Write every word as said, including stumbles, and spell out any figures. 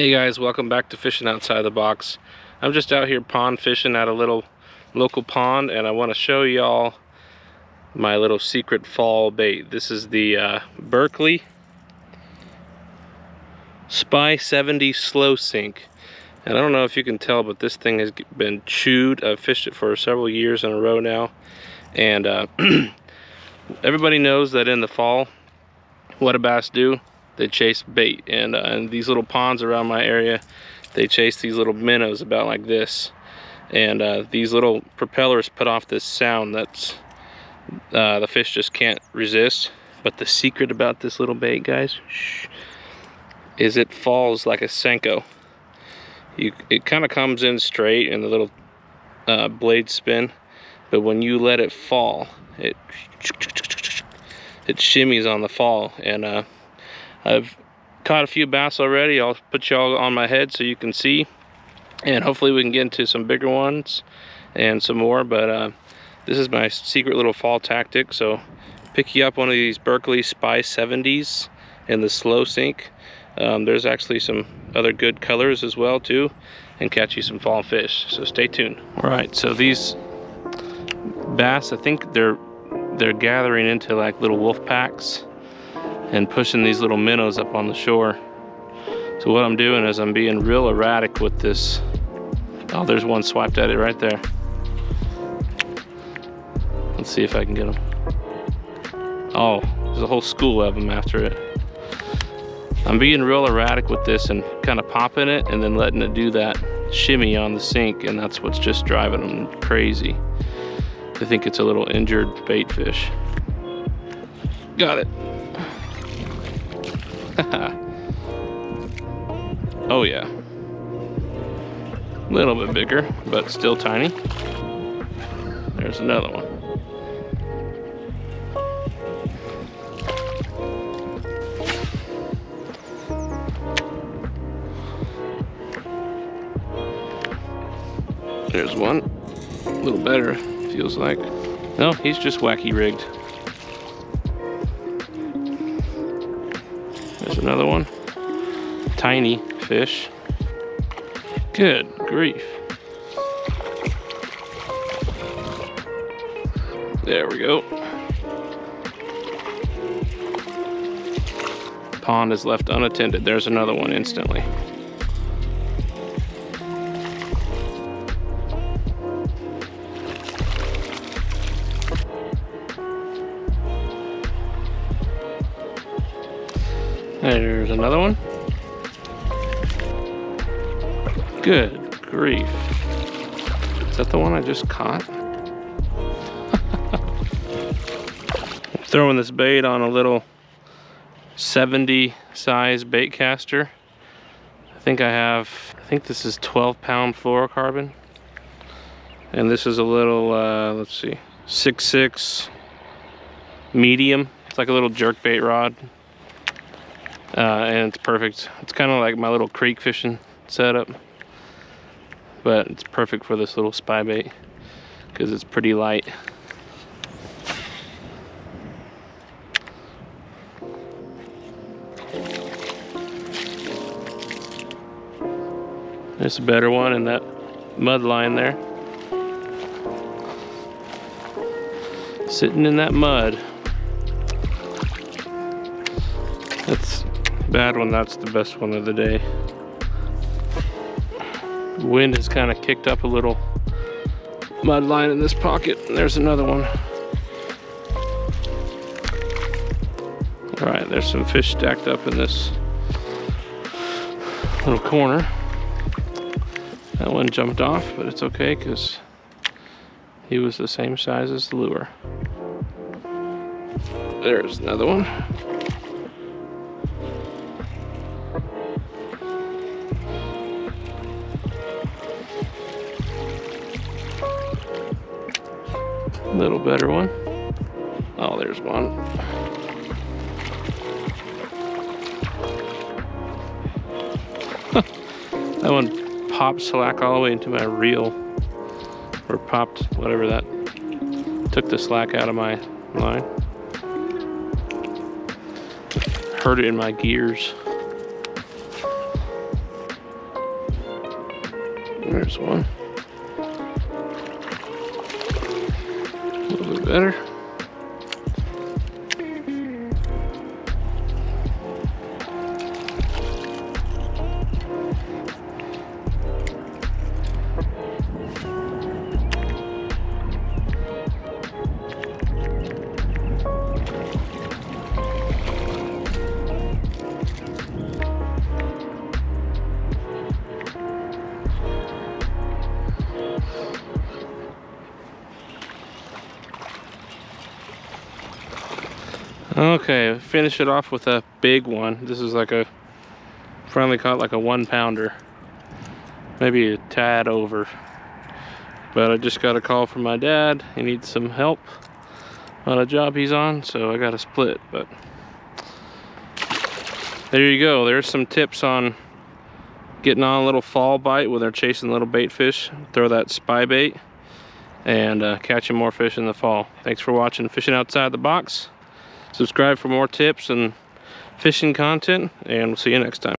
Hey guys, welcome back to Fishing Outside the Box. I'm just out here pond fishing at a little local pond, and I want to show y'all my little secret fall bait. This is the uh, Berkley Spy seventy slow sink, and I don't know if you can tell, but this thing has been chewed. I've fished it for several years in a row now, and uh, everybody knows that in the fall, what do bass do? They chase bait, and, uh, and these little ponds around my area, they chase these little minnows about like this, and uh, these little propellers put off this sound that's uh, the fish just can't resist. But the secret about this little bait, guys, shh, is it falls like a Senko. You, it kind of comes in straight and the little uh, blade spin, but when you let it fall, it it shimmies on the fall, and uh, I've caught a few bass already. I'll put y'all on my head so you can see, and hopefully we can get into some bigger ones and some more. But uh, this is my secret little fall tactic. So pick you up one of these Berkley Spy seventies in the slow sink. Um, there's actually some other good colors as well too, and catch you some fall fish. So stay tuned. All right, so these bass, I think they're they're gathering into like little wolf packs and pushing these little minnows up on the shore. So what I'm doing is I'm being real erratic with this. Oh, there's one swiped at it right there. Let's see if I can get them. Oh, there's a whole school of them after it. I'm being real erratic with this and kind of popping it and then letting it do that shimmy on the sink, and that's what's just driving them crazy. I think it's a little injured bait fish. Got it. Oh yeah, a little bit bigger, but still tiny. There's another one. There's one, a little better, feels like. No, he's just wacky rigged. Another one, tiny fish. Good grief. There we go. Pond is left unattended. There's another one instantly. There's another one. Good grief. Is that the one I just caught? Throwing this bait on a little seventy size bait caster. I think I have, I think this is twelve pound fluorocarbon. And this is a little, uh, let's see, six six medium. It's like a little jerk bait rod. Uh, and it's perfect. It's kind of like my little creek fishing setup, but it's perfect for this little spy bait because it's pretty light. There's a better one in that mud line there. Sitting in that mud. That's bad one, that's the best one of the day. Wind has kind of kicked up a little mud line in this pocket. And there's another one. All right, there's some fish stacked up in this little corner. That one jumped off, but it's okay because he was the same size as the lure. There's another one. Little better one. Oh, there's one. That one popped slack all the way into my reel, or popped whatever that took the slack out of my line. Hurt it in my gears. There's one. A little bit better. Okay, finish it off with a big one. This is like a, finally caught like a one pounder. Maybe a tad over. But I just got a call from my dad. He needs some help on a job he's on, so I got a split. But there you go. There's some tips on getting on a little fall bite when they're chasing little bait fish. Throw that spy bait and uh, catching more fish in the fall. Thanks for watching Fishing Outside the Box. Subscribe for more tips and fishing content, and we'll see you next time.